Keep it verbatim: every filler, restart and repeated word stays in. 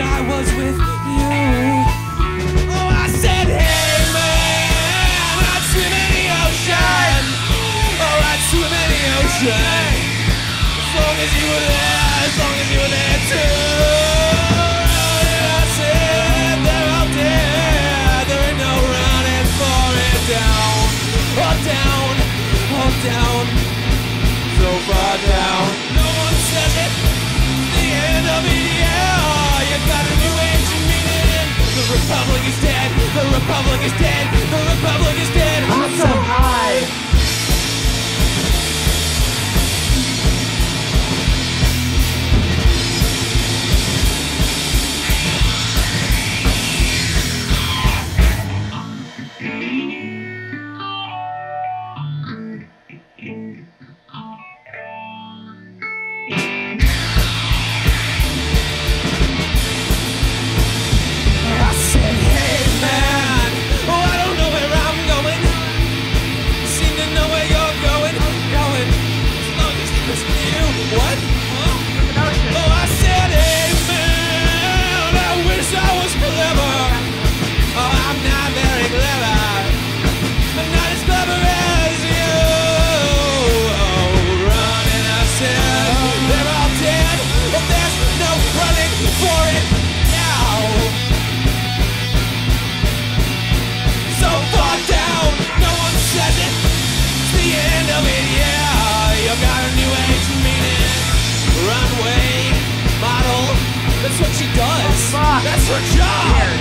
I was with you. Oh, I said, hey man, I'd swim in the ocean. Oh, I'd swim in the ocean. As long as you were there, as long as you were there too. And I said, they're out there, there ain't no running for it. Down, up, down, up, down, so far down. No one says it, it's the end of the hour. Got a new age of meaning. The Republic is dead. The Republic is dead. The Republic is dead. I'm so high. That's what she does. Oh, that's her job. Yeah.